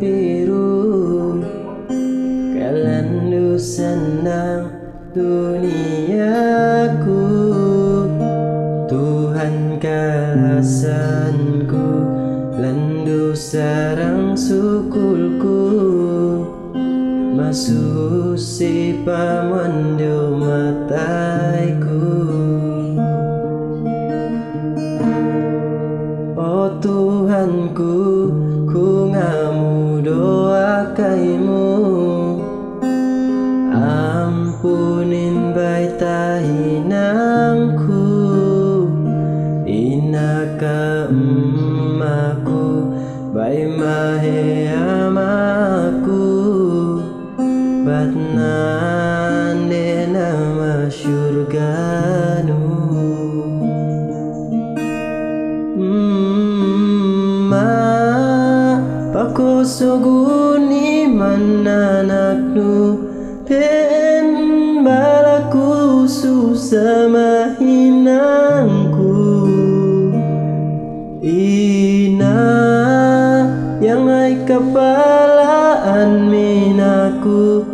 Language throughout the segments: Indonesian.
biru, kalandu senang duniaku. Tuhan kalasanku, lendu sarang sukulku. Masuk si pamandu mataiku. Oh Tuhanku, ku ngamu doa kaimu. Ampunin baita hinangku, inaka emmaku, bai mahe amaku. Batnan de nama syurganu, Pako soguni mananaknu, ten balaku susama hinangku. Ina yang ai kapalaan minaku,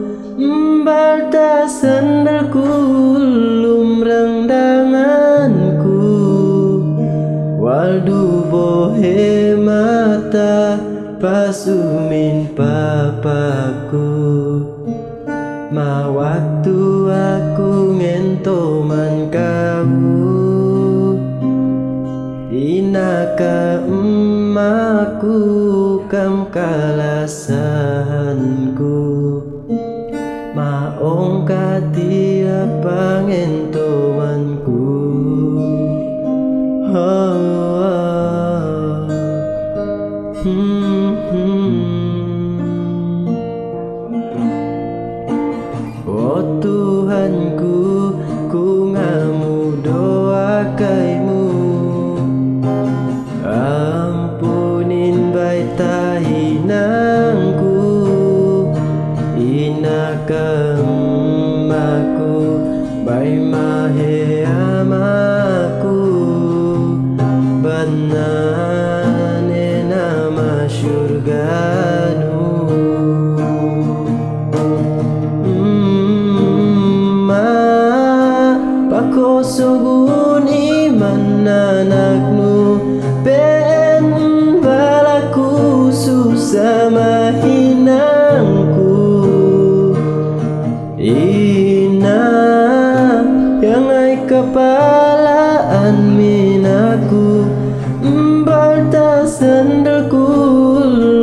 baltasan berkulum rendanganku. Waldu bohe mata pasumin papaku, ma waktu aku ngentoman kamu. Inaka emmaku, kam kalasanku, maong katia pangentomanku. Oh Tuhanku, ku ngamu doa kaimu. Ampunin baita hinangku, inaka emmaku, bai mahe amaku. Banane nama syurganu, pako sugun iman anaknu, pen balaku susama hinangku. Ina yang ai kepalaan minaku, balta sendelku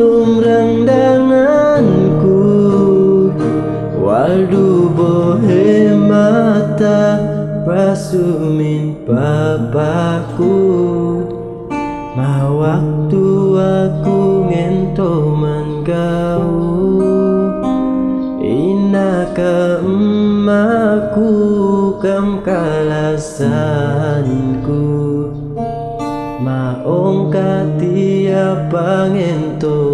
lumrang danganku. Waldu bohe mata pasumin papaku, ma waktu aku ngentoman kau. Inaka emmaku, kam kalasanku, maong katia pangento.